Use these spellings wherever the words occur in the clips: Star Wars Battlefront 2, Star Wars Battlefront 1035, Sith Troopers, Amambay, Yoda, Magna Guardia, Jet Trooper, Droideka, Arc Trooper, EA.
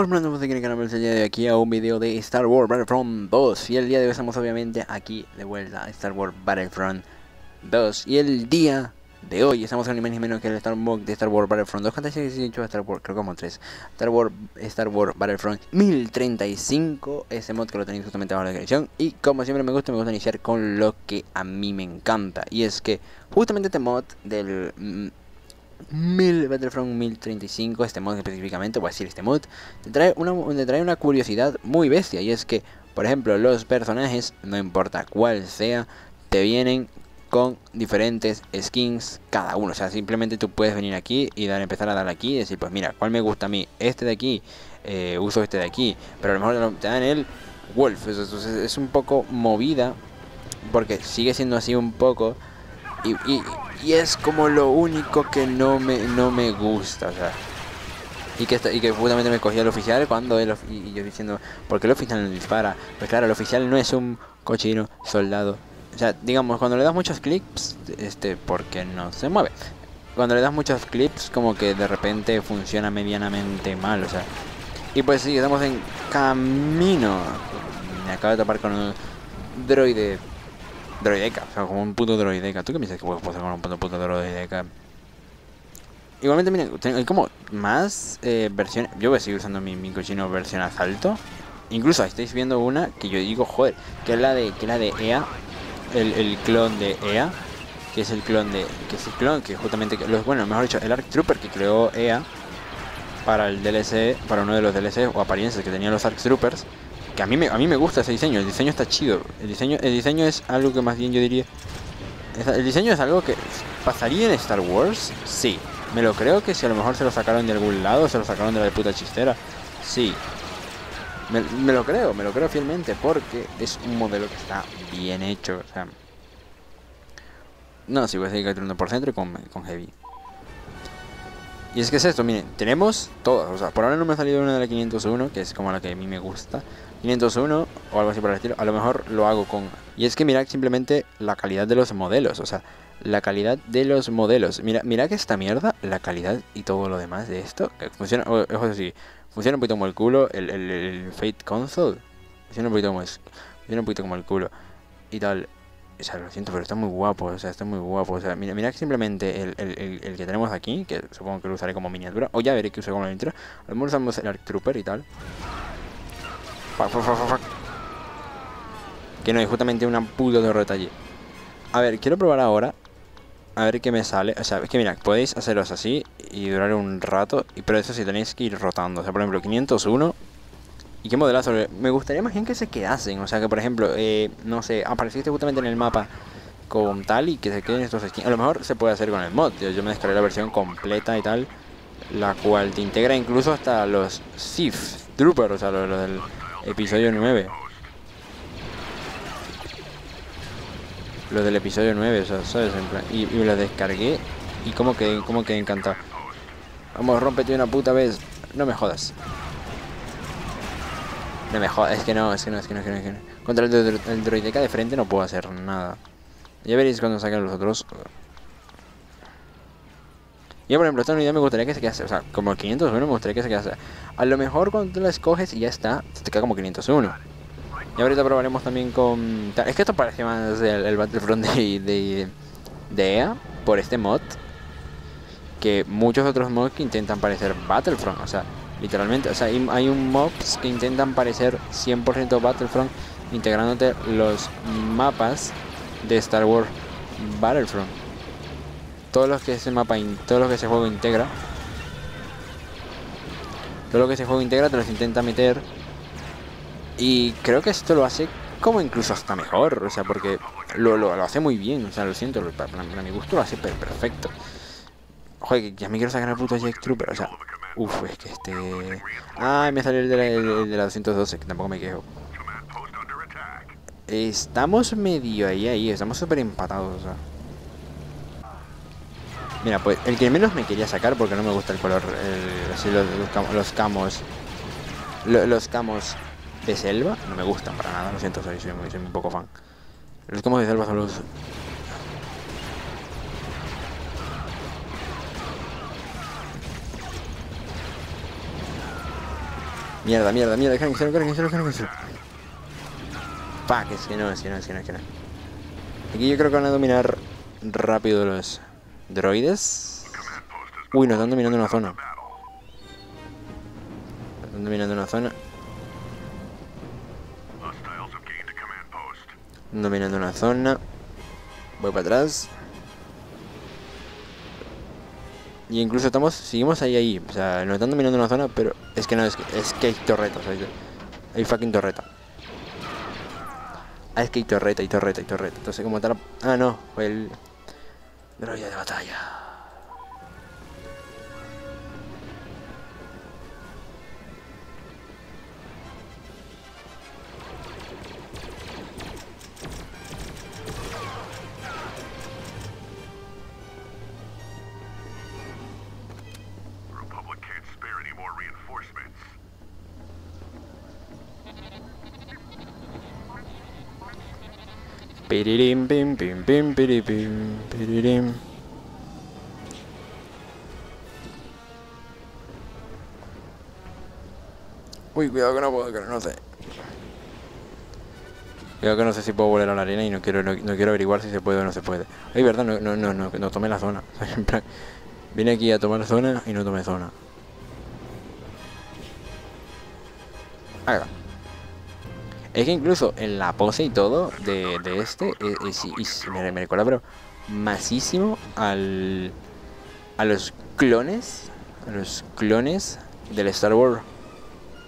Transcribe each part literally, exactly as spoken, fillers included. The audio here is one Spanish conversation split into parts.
Hola, Brando, aquí en el canal, me enseñé de aquí a un video de Star Wars Battlefront dos. Y el día de hoy estamos obviamente aquí de vuelta a Star Wars Battlefront dos. Y el día de hoy estamos con ni más ni menos que el Star Wars de Star Wars Battlefront dos. ¿Cuántas veces he dicho Star Wars? Creo que como tres. Star Wars, Star Wars Battlefront mil treinta y cinco. Ese mod que lo tenéis justamente abajo en la descripción. Y como siempre me gusta, me gusta iniciar con lo que a mí me encanta. Y es que justamente este mod del... Mm, mil Battlefront mil treinta y cinco, este mod específicamente, voy a decir este mod, te trae una, te trae una curiosidad muy bestia. Y es que, por ejemplo, los personajes, no importa cuál sea, te vienen con diferentes skins cada uno. O sea, simplemente tú puedes venir aquí y dar, empezar a dar aquí y decir, pues mira, ¿cuál me gusta a mí? Este de aquí, eh, uso este de aquí. Pero a lo mejor te dan el Wolf. Entonces es un poco movida, porque sigue siendo así un poco. Y... y Y es como lo único que no me, no me gusta, o sea. Y que, y que justamente me cogía el oficial cuando él... Y yo diciendo, ¿por qué el oficial no dispara? Pues claro, el oficial no es un cochino soldado. O sea, digamos, cuando le das muchos clips, este, porque no se mueve. Cuando le das muchos clips, como que de repente funciona medianamente mal, o sea. Y pues sí, estamos en camino. Me acabo de tapar con un droide... Droideka, o sea, como un puto droideka. ¿Tú qué piensas que puedo pasar con un puto, puto droideka? Igualmente, miren, hay como más eh, versiones. Yo voy a seguir usando mi, mi cochino versión asalto. Incluso estáis viendo una que yo digo, joder, que es la de, que es la de E A, el, el clon de E A, que es el clon de, que es el clon que justamente, los, bueno, mejor dicho, el Arc Trooper que creó E A para el D L C, para uno de los D L C o apariencias que tenían los Arc Troopers. Que a mí, me, a mí me gusta ese diseño, el diseño está chido. El diseño, el diseño es algo que más bien yo diría... El diseño es algo que pasaría en Star Wars, sí. Me lo creo que si a lo mejor se lo sacaron de algún lado, se lo sacaron de la puta chistera, sí. Me, me lo creo, me lo creo fielmente porque es un modelo que está bien hecho, o sea... No, sí, voy a seguir capturando por centro y con, con Heavy. Y es que es esto, miren, tenemos todas, o sea, por ahora no me ha salido una de la quinientos uno, que es como la que a mí me gusta. quinientos uno o algo así por el estilo, a lo mejor lo hago con... Y es que mirad simplemente la calidad de los modelos, o sea, la calidad de los modelos. Mira, mira que esta mierda, la calidad y todo lo demás de esto, que funciona, ojo así, funciona un poquito como el culo, el, el, el Fate Console, funciona un poquito como, funciona un poquito como el culo y tal. O sea, lo siento, pero está muy guapo, o sea, está muy guapo. O sea, mira, mira que simplemente el, el, el, el que tenemos aquí, que supongo que lo usaré como miniatura, o ya veré que uso como miniatura. A lo mejor usamos el Arc Trooper y tal. Fuck, fuck, fuck, fuck. Que no, es justamente una puta torreta allí. A ver, quiero probar ahora. A ver qué me sale. O sea, es que mira, podéis haceros así y durar un rato. Y pero eso sí, tenéis que ir rotando. O sea, por ejemplo, quinientos uno. Y qué modelazo, me gustaría más bien que se quedasen. O sea que por ejemplo, eh, no sé, apareciste justamente en el mapa con tal y que se queden estos skins. A lo mejor se puede hacer con el mod. Yo me descargué la versión completa y tal, la cual te integra incluso hasta los Sith Troopers, o sea, los, los del episodio nueve. Los del episodio nueve, o sea, ¿sabes? En plan, y, y los descargué y como quedé, como quedé encantado. Vamos, rómpete una puta vez. No me jodas. No me jodas, es que no, es que no, es que no, es que no, es que no. Contra el, dro el droideka de frente no puedo hacer nada. Ya veréis cuando saquen los otros. Yo por ejemplo, esta unidad me gustaría que se quedase, o sea, como quinientos uno me gustaría que se quedase. A lo mejor cuando tú la escoges y ya está, se te queda como quinientos uno. Y ahorita probaremos también con... Es que esto parece más el, el Battlefront de, de, de E A, por este mod, que muchos otros mods que intentan parecer Battlefront, o sea... Literalmente, o sea, hay un mobs que intentan parecer cien por ciento Battlefront integrándote los mapas de Star Wars Battlefront. Todos los que ese mapa, todo lo que ese juego integra, todo lo que ese juego integra te los intenta meter. Y creo que esto lo hace como incluso hasta mejor, o sea, porque lo, lo, lo hace muy bien, o sea, lo siento, lo, para, para mi gusto lo hace perfecto. Joder, ya me quiero sacar el puto Jet Trooper, o sea... Uf, es que este... Ah, me salió el de, la, el de la doscientos doce, que tampoco me quejo. Estamos medio ahí, ahí, estamos súper empatados, o sea. Mira, pues el que menos me quería sacar porque no me gusta el color, el, así los, los, cam los camos... Lo, los camos de selva no me gustan para nada, lo siento, soy, soy, muy, soy un poco fan. Los camos de selva son los... Mierda, mierda, mierda, cáncer, cáncer, cáncer. Fuck, es que no, es que no, es que no, es que no. Aquí yo creo que van a dominar rápido los droides. Uy, nos están dominando una zona. Nos están dominando una zona. Dominando una zona. Voy para atrás. Y incluso estamos, seguimos ahí, ahí. O sea, nos están dominando una zona, pero es que no, es que, es que hay torretas. Hay, hay fucking torreta. Ah, es que hay torreta, hay torreta, hay torreta. Entonces, como tal. Ah, no, fue el droide de batalla. Piririm, pim, pim, pim, piririm, piririm. Uy, cuidado que no puedo, que no sé. Cuidado que no sé si puedo volar a la arena y no quiero, no, no quiero averiguar si se puede o no se puede. Ay, verdad, no, no, no, no, no tomé la zona. En plan, vine aquí a tomar zona y no tomé zona. Ahí va. Es que incluso en la pose y todo de, de este, es, es, es, me, me recuerda, pero masísimo al, a los clones, a los clones del Star Wars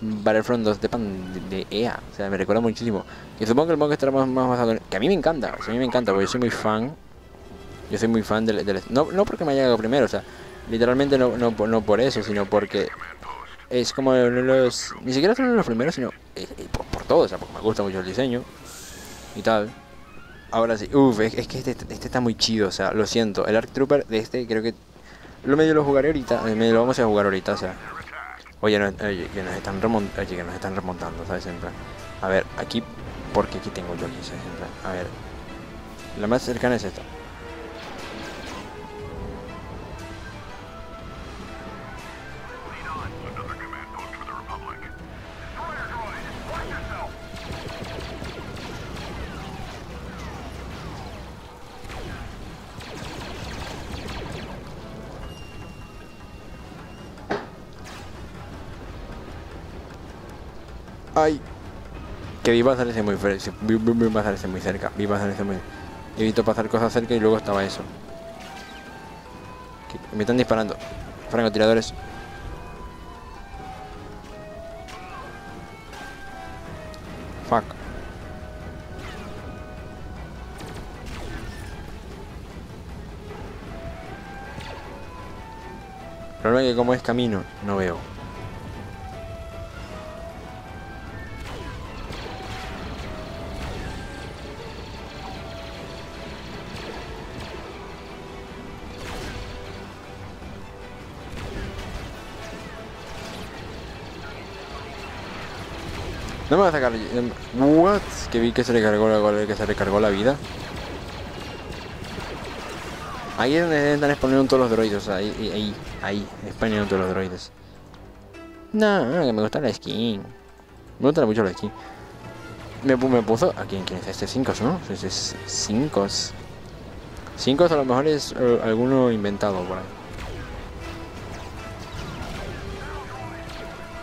Battlefront dos de, de, de E A. O sea, me recuerda muchísimo. Y supongo que el mod estará más, más basado en... Que a mí me encanta, o sea, a mí me encanta, porque yo soy muy fan. Yo soy muy fan del... del no, no porque me haya llegado primero, o sea, literalmente no, no, no por eso, sino porque... Es como los... Ni siquiera son los primeros, sino eh, eh, por, por todo, o sea, porque me gusta mucho el diseño y tal. Ahora sí, uff, es, es que este, este está muy chido, o sea, lo siento. El Arc Trooper de este creo que... Lo medio lo jugaré ahorita, eh, medio lo vamos a jugar ahorita, o sea... Oye, no, oye que nos están remontando, oye, que nos están remontando, ¿sabes? En plan... A ver, aquí... Porque aquí tengo yo aquí, ¿sabes? En plan, a ver... La más cercana es esta. Ay, que vi pasar ese muy, vi, vi, vi pasar ese muy cerca, vi pasar ese muy... He visto pasar cosas cerca y luego estaba eso. Que me están disparando. Francotiradores. Fuck. El problema es que como es camino, no veo. No me va a sacar... What? Que vi que se le cargó la, que se le cargó la vida. Ahí es donde están expandiendo todos los droides. Ahí, ahí, ahí. Expandiendo todos los droides. No, no, que me gusta la skin. Me gusta mucho la skin. Me, me puso... ¿A quién, quién es este? Cinco, ¿no? Este es cinco. Cinco a lo mejor es eh, alguno inventado por ahí.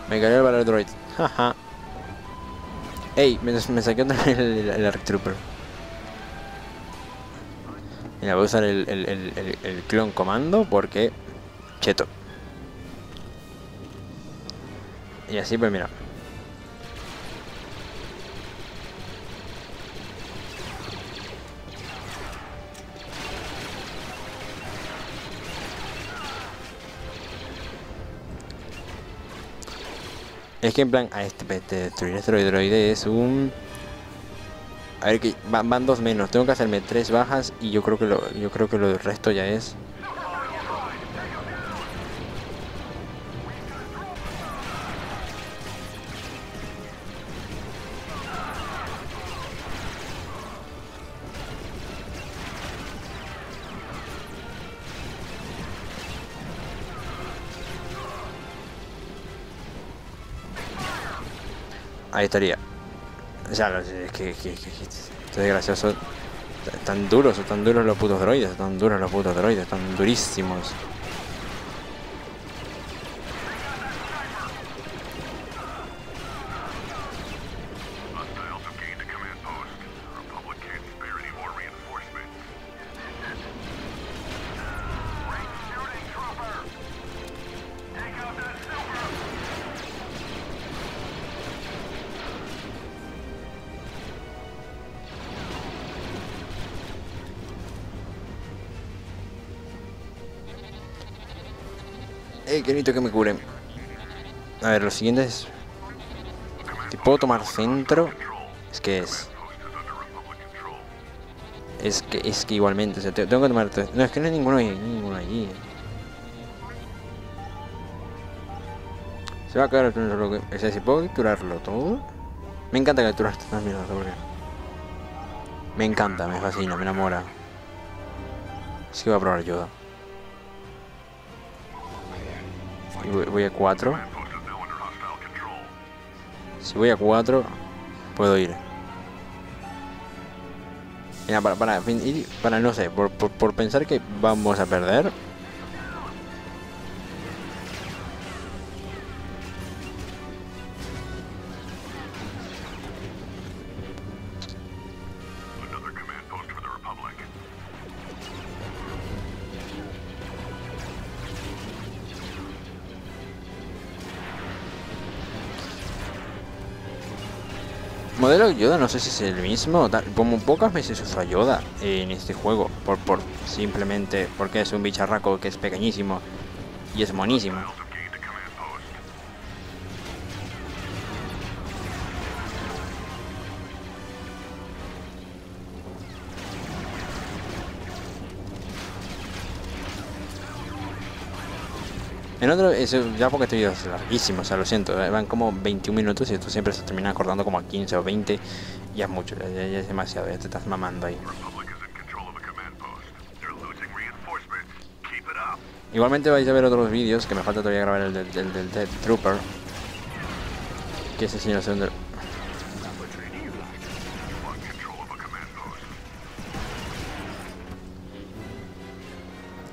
Me cayó el valor droid. Jaja. Ey, me, me saqué otra vez el, el, el Arc Trooper. Mira, voy a usar el, el, el, el, el clon comando porque... Cheto. Y así pues mira. Es que en plan, a este, este destruir este droide es un... A ver que va, van dos menos, tengo que hacerme tres bajas y yo creo que lo, yo creo que lo del resto ya es. Ahí estaría. O sea, es que, que, que, que esto es gracioso. Están duros, están duros los putos droides, están duros los putos droides, están durísimos. Eh, que necesito que me curen. A ver, lo siguiente es... ¿Te puedo tomar centro? Es que es... Es que, es que igualmente, o sea, te, tengo que tomar... No, es que no hay ninguno, hay ninguno allí. Se va a quedar el turno solo que... O sea, si puedo capturarlo todo... Me encanta capturar estas mierdas, porque... Me encanta, me fascina, me enamora. Así que voy a probar Yoda. Voy a cuatro. Si voy a cuatro, puedo ir. Mira, para, para, para no sé, por, por, por pensar que vamos a perder. Modelo Yoda, no sé si es el mismo, tal, como pocas veces uso a Yoda en este juego, por, por simplemente porque es un bicharraco que es pequeñísimo y es monísimo. En otro, eso, ya porque este video es larguísimo, o sea, lo siento, van como veintiún minutos y esto siempre se termina cortando como a quince o veinte, ya es mucho, ya, ya es demasiado, ya te estás mamando ahí. Igualmente vais a ver otros vídeos, que me falta todavía grabar el del, del, del Jet Trooper. Que ese señor se...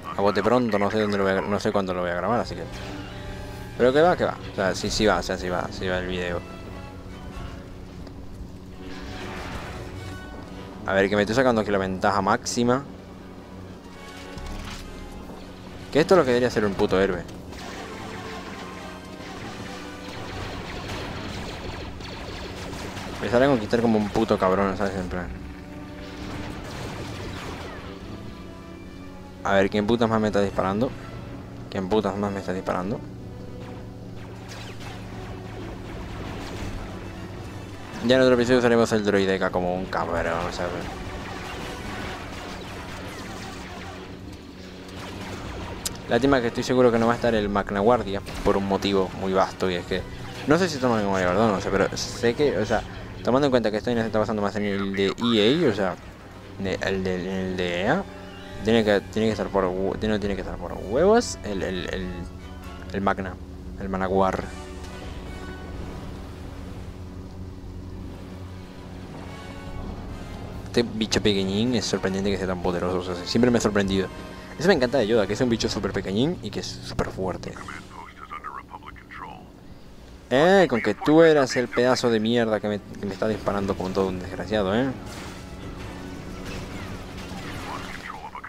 A bote pronto, no sé dónde lo voy a, no sé cuándo lo voy a grabar, así que... Pero que va, que va. O sea, sí, sí va, o sea, sí va, sí va el video. A ver, que me estoy sacando aquí la ventaja máxima. Que esto es lo que debería ser un puto héroe. Me sale a conquistar como un puto cabrón, ¿sabes? En plan... A ver, ¿quién putas más me está disparando? ¿Quién putas más me está disparando? Ya en otro episodio usaremos el Droideka como un cabrón, ¿sabes? Lástima que estoy seguro que no va a estar el Magna Guardia por un motivo muy vasto, y es que... No sé si toma memoria, ¿verdad? No sé, pero sé que, o sea... Tomando en cuenta que esto no se está basando más en el de E A, o sea... De, el, de, el de E A... Tiene que, tiene que estar por tiene, tiene que estar por huevos el, el, el, el Magna, el Managuar. Este bicho pequeñín es sorprendente que sea tan poderoso, o sea, siempre me ha sorprendido. Eso me encanta de Yoda, que es un bicho súper pequeñín y que es súper fuerte. Eh, con que tú eras el pedazo de mierda que me, que me está disparando como todo un desgraciado, eh.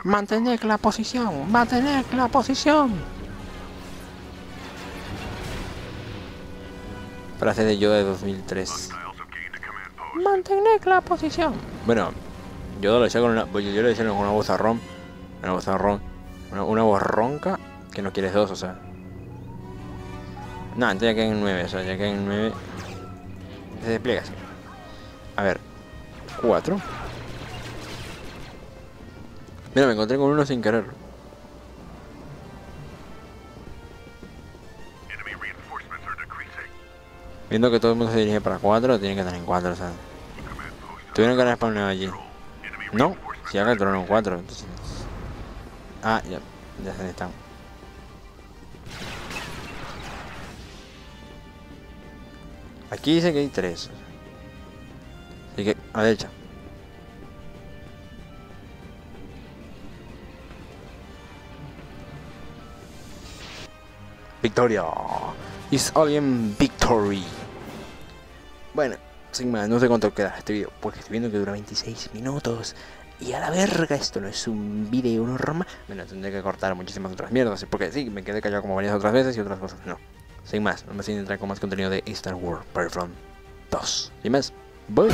Mantener la posición, mantener la posición. Frase de Yoda de dos mil tres. Mantener la posición. Bueno, yo lo decía con una, yo lo decía con una voz arrón, una voz arrón, una, una voz ronca que no quieres dos, o sea. No, entonces ya quedan nueve, o sea, ya quedan nueve. Se despliega así. A ver, cuatro. Mira, me encontré con uno sin querer. Viendo que todo el mundo se dirige para cuatro, tienen que estar en cuatro, o sea. Tuvieron que haber spawnado allí. No, si acá tronaron cuatro, entonces... Ah, ya, ya se están. Aquí dice que hay tres. Así que, a la derecha. Victoria. Is alien victory. Bueno, sin más, no sé cuánto queda este video, porque estoy viendo que dura veintiséis minutos. Y a la verga, esto no es un video normal. Bueno, tendré que cortar muchísimas otras mierdas, porque sí, me quedé callado como varias otras veces y otras cosas no. Sin más, no me siguen entrar con más contenido de Star Wars Battlefront dos. Sin más, bye.